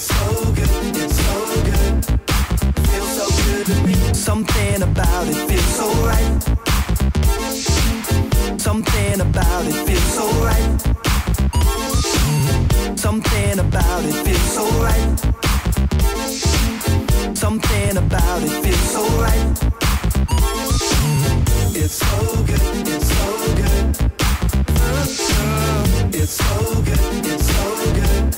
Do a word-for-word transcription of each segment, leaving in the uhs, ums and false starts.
so good, so good. Feels so good to me. Something about it feels so right. Something about it feels so right. Something about it feels so right. Something about it feels so right. It's so good, it's so good. It's so good, it's so good.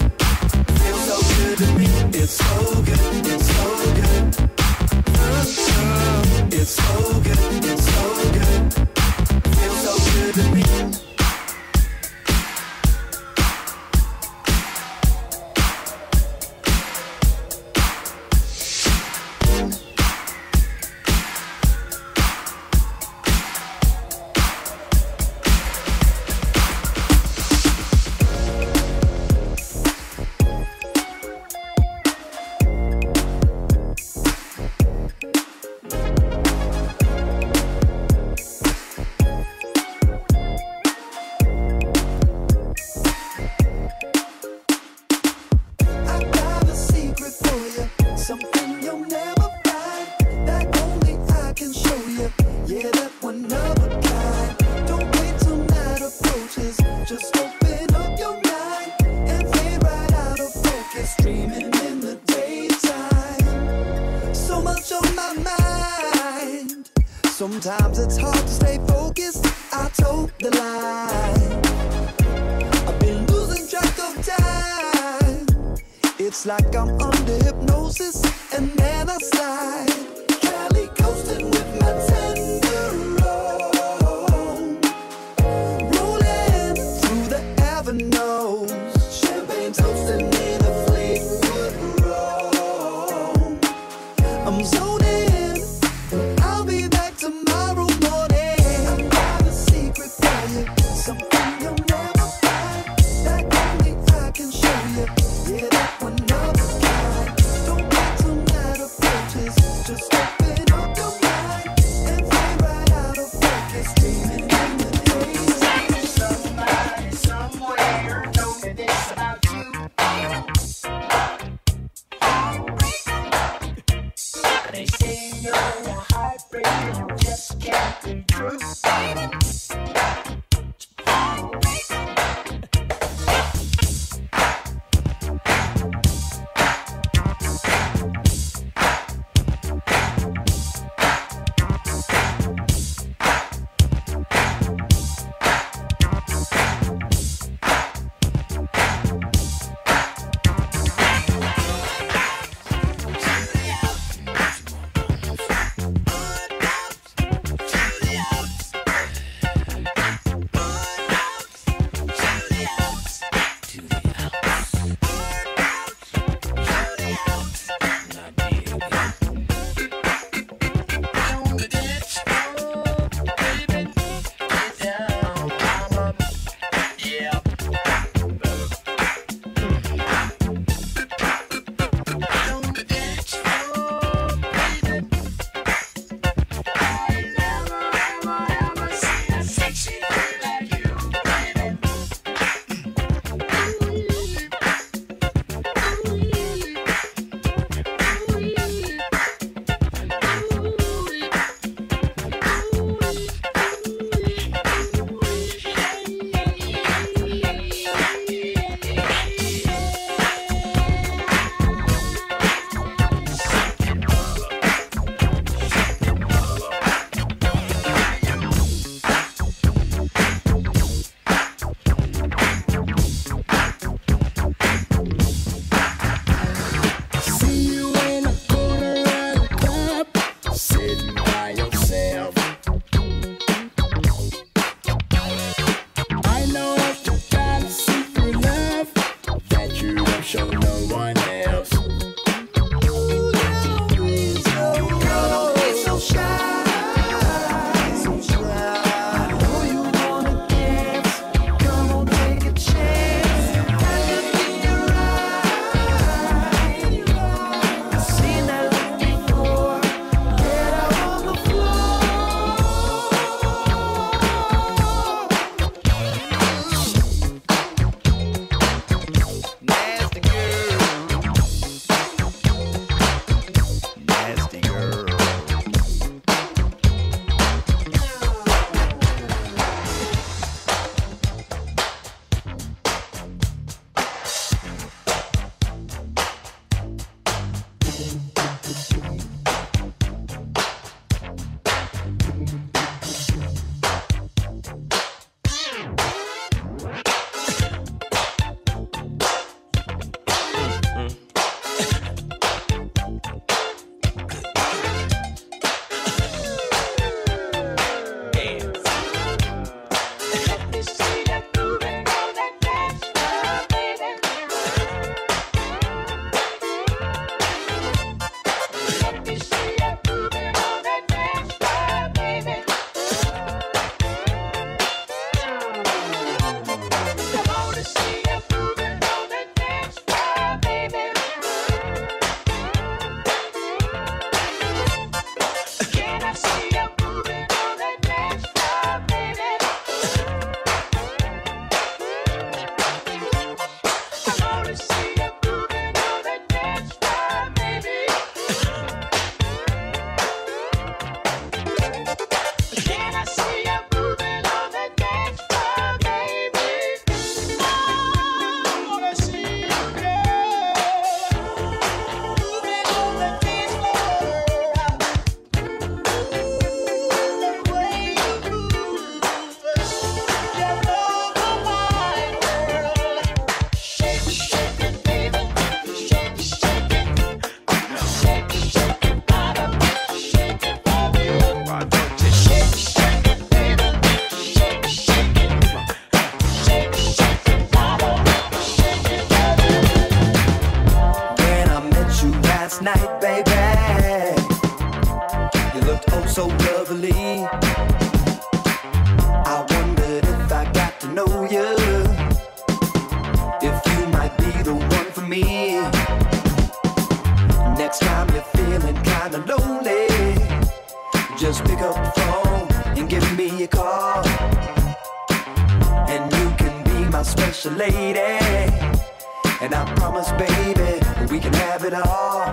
Feels so good to me. It's so good, it's so good. It's so good, it's so good. Feels so good to me. Sometimes it's hard to stay focused. I told the lie. I've been losing track of time. It's like I'm under hypnosis and then I slide. Cali coasting with my tenderone, rolling through the avenues. Champagne toasting in a Fleetwood room. I'm zoning. That's the girl. me. Next time you're feeling kinda lonely, just pick up the phone and give me a call. And you can be my special lady, and I promise, baby, we can have it all.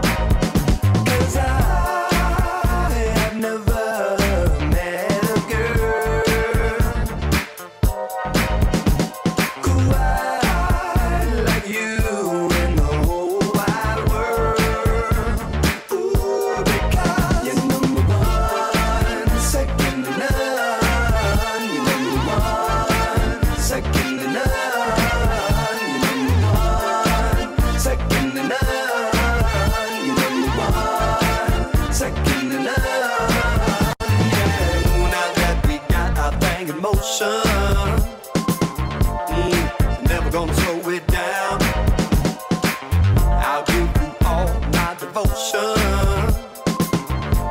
'Cause I have never met a girl quite like you in the whole wide world. Ooh, because you're number one, second to none. You're number one, second to none. You're number one, second to none. Mm, never gonna slow it down. I'll give you all my devotion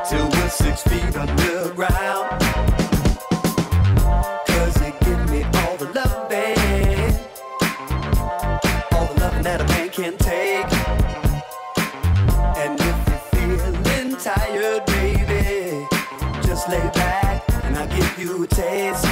till we're six feet underground. 'Cause you give me all the love, babe, all the loving that a man can take. And if you're feeling tired, baby, just lay back and I'll give you a taste.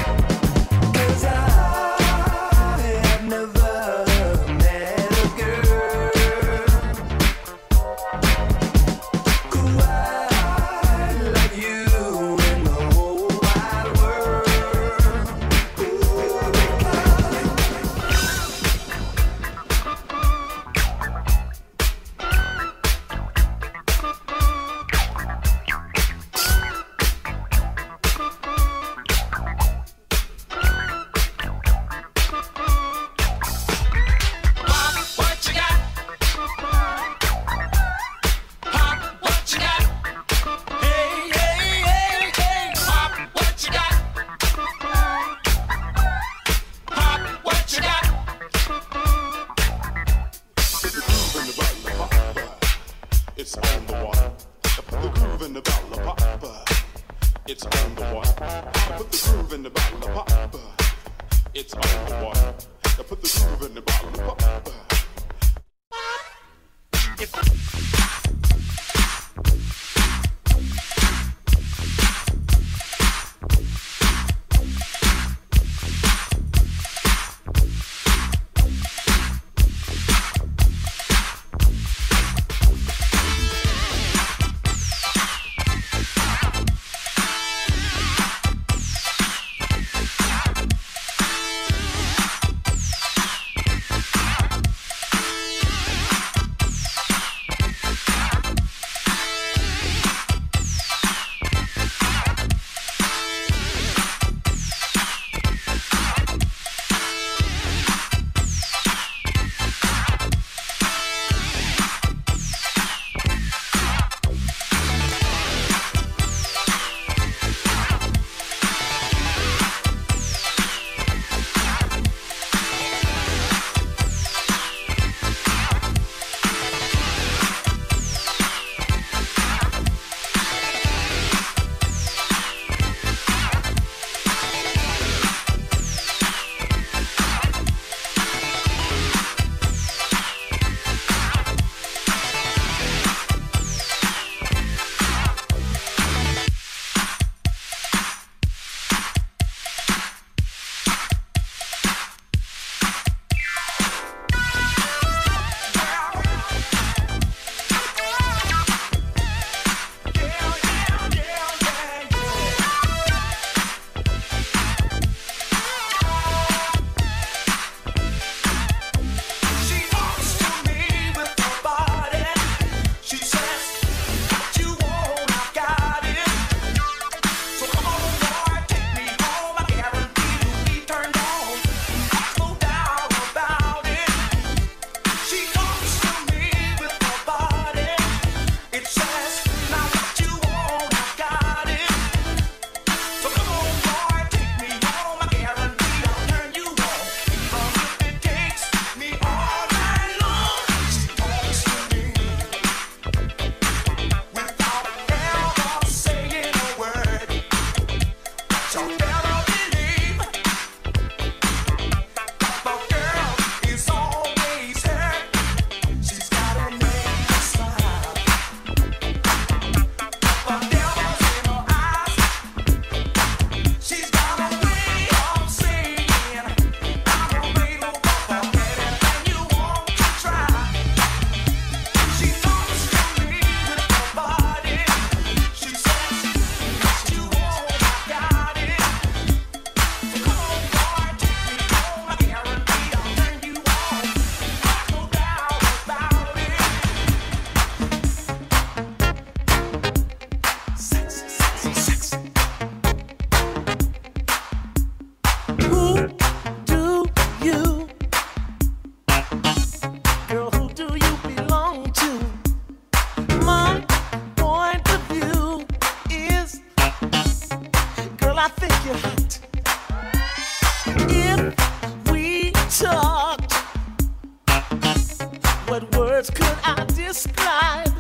words could I describe?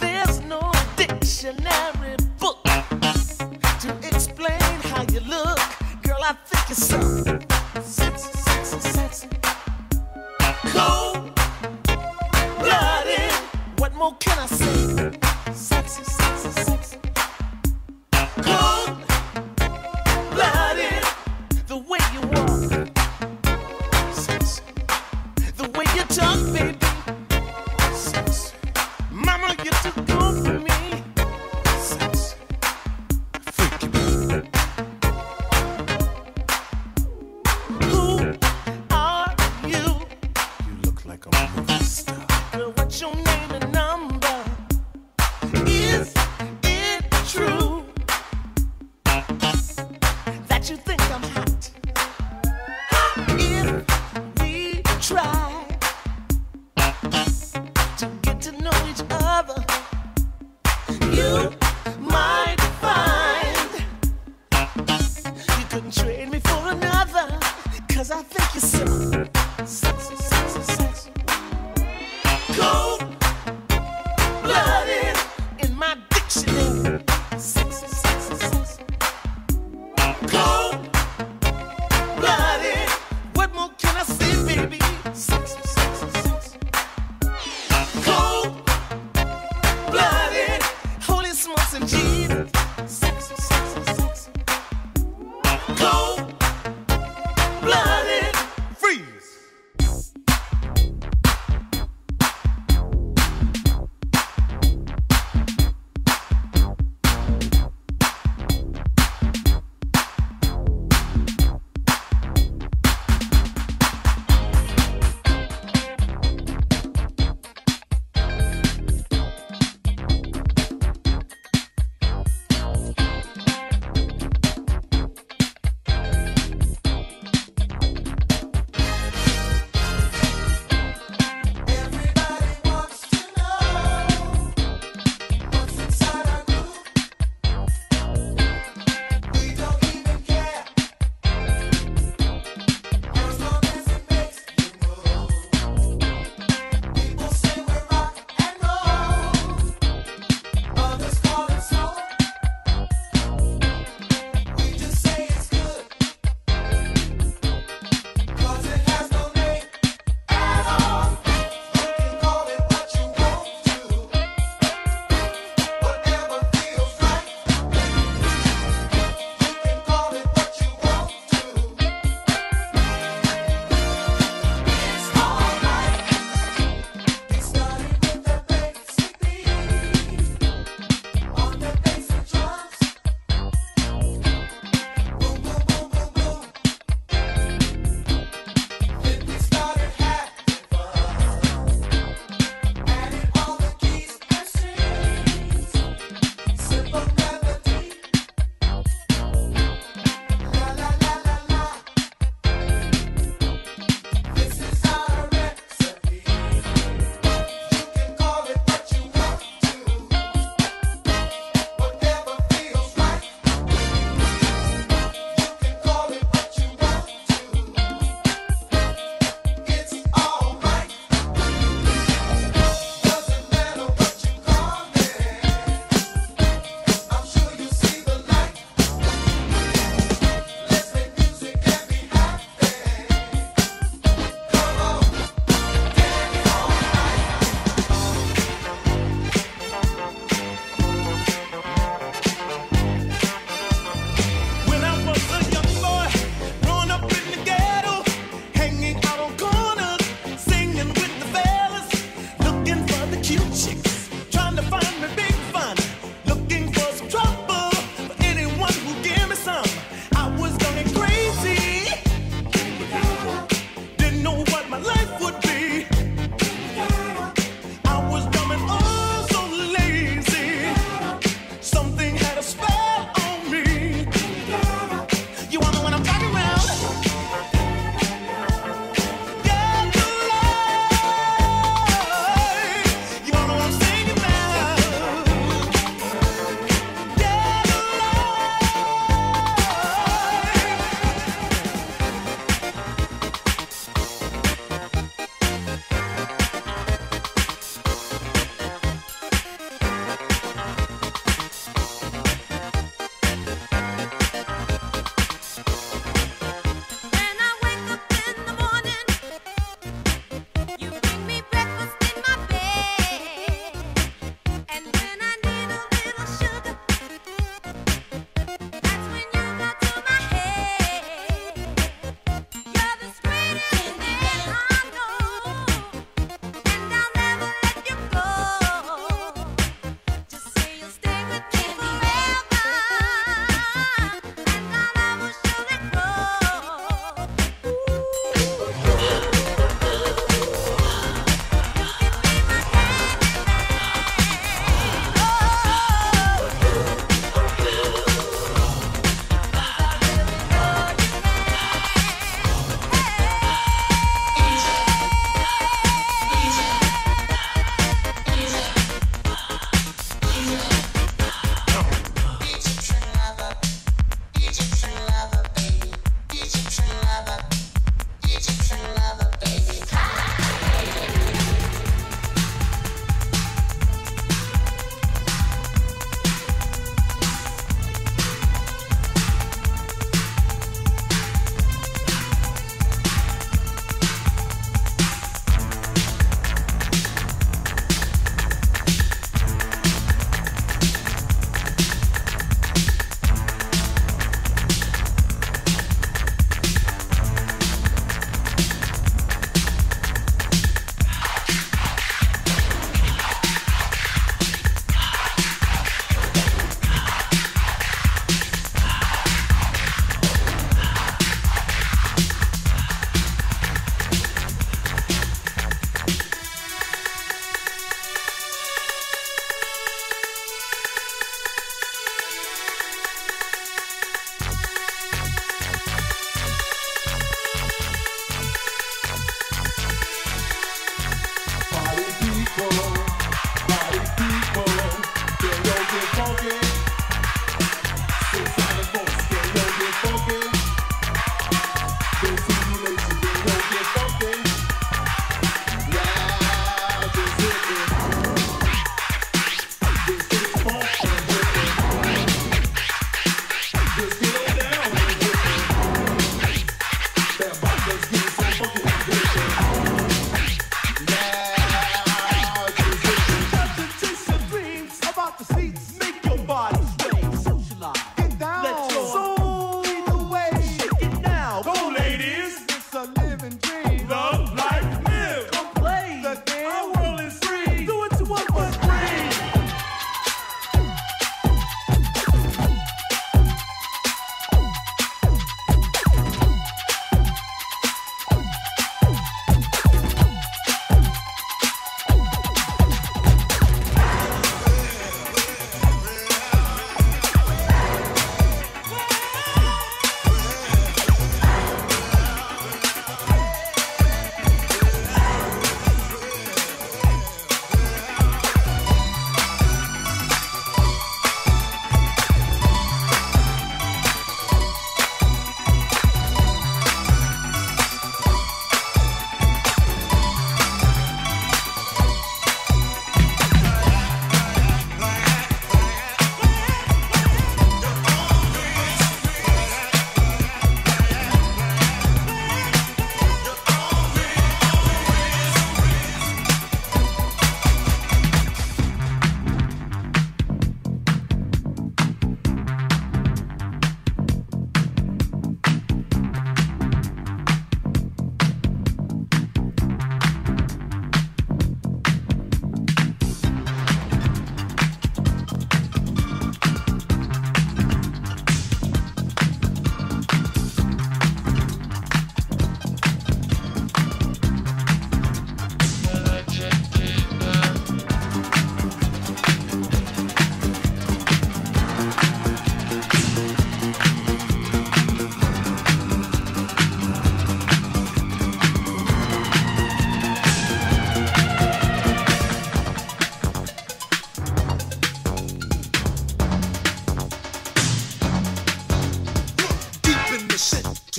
There's no dictionary book to explain how you look. Girl, I think you're so sexy, sexy, sexy. Cold-blooded, what more can I say? Sexy, sexy, sexy. Cold-blooded, the way you walk. Talk, baby. Sex. Mama, you're too good for me. Sex. Freaky baby. Who are you? You look like a movie star. Girl, what's your name and number? Is it true that you think I'm hot? If we try to know each other, you might find you couldn't trade me for another, 'cause I think you're so sexy, sexy, sexy. Cold-blooded in my dictionary. Sexy, sexy, sexy. Cold-blooded, what more can I say, baby? Sexy, sexy, sexy. Cold.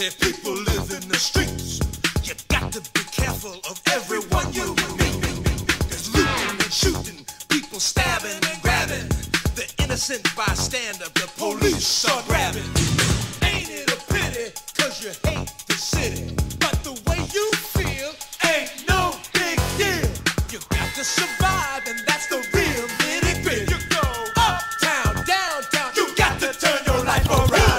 If people live in the streets, you got to be careful of everyone you meet. There's looting and shooting, people stabbing and grabbing. The innocent bystander, the police are grabbing. Ain't it a pity, cause you hate the city, but the way you feel ain't no big deal. You got to survive, and that's the real nitty-gritty. You go uptown, downtown, you got to turn your life around.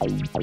When I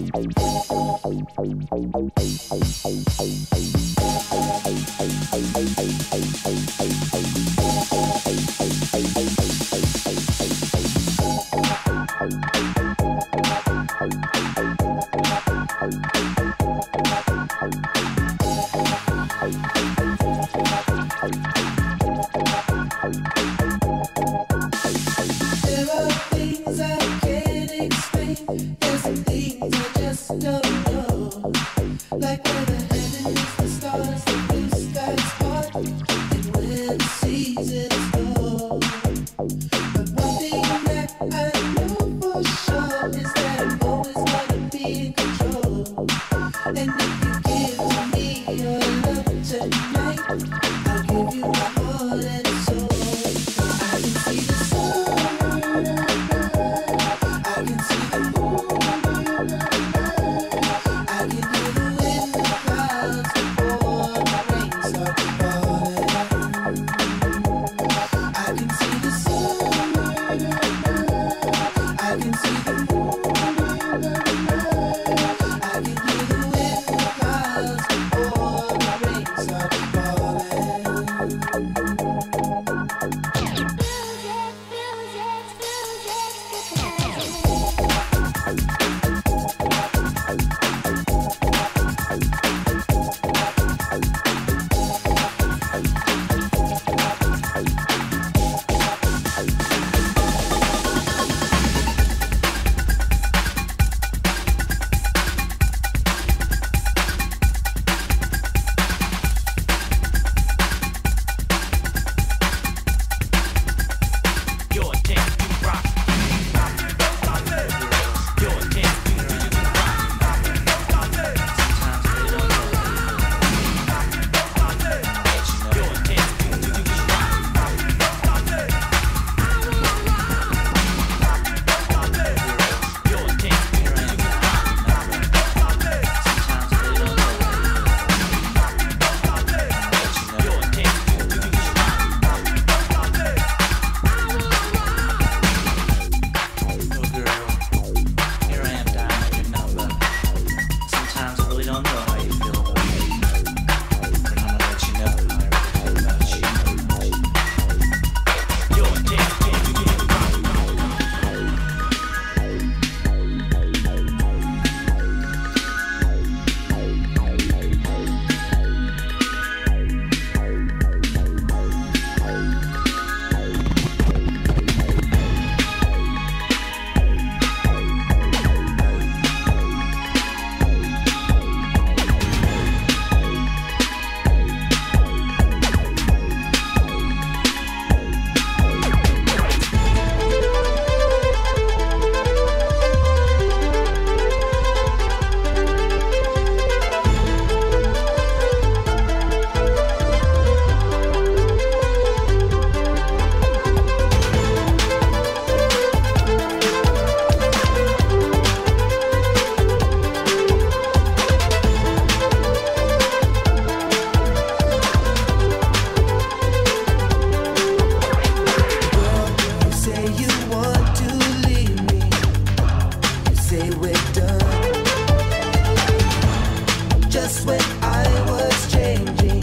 was changing,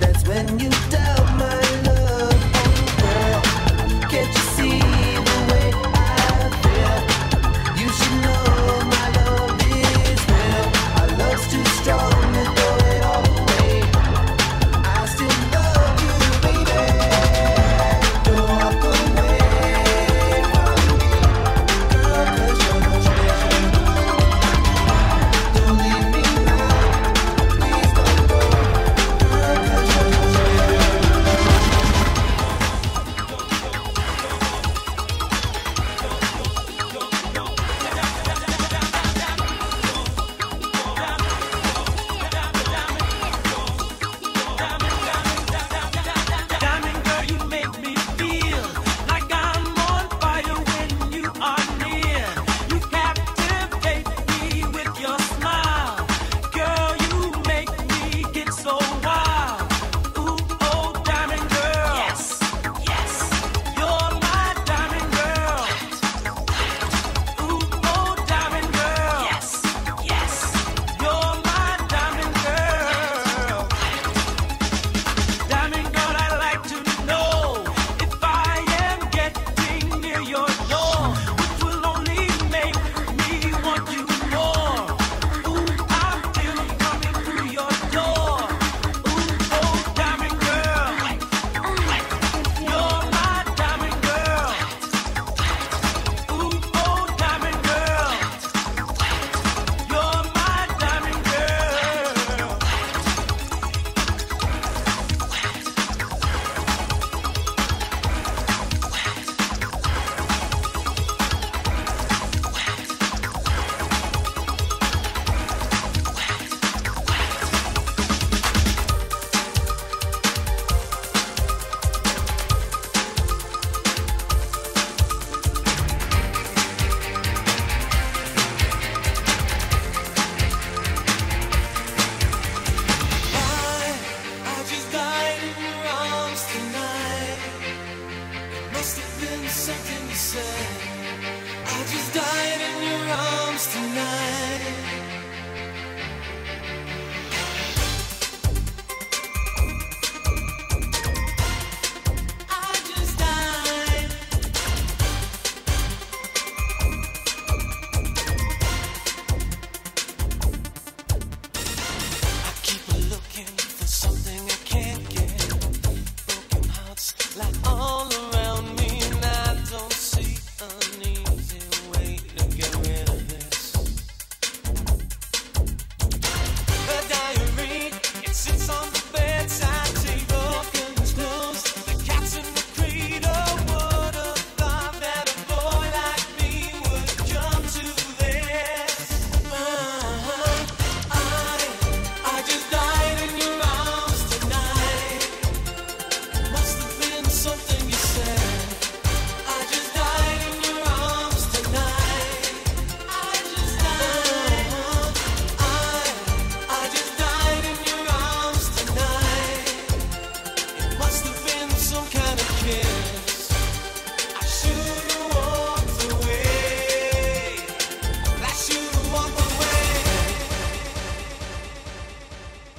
that's when you died.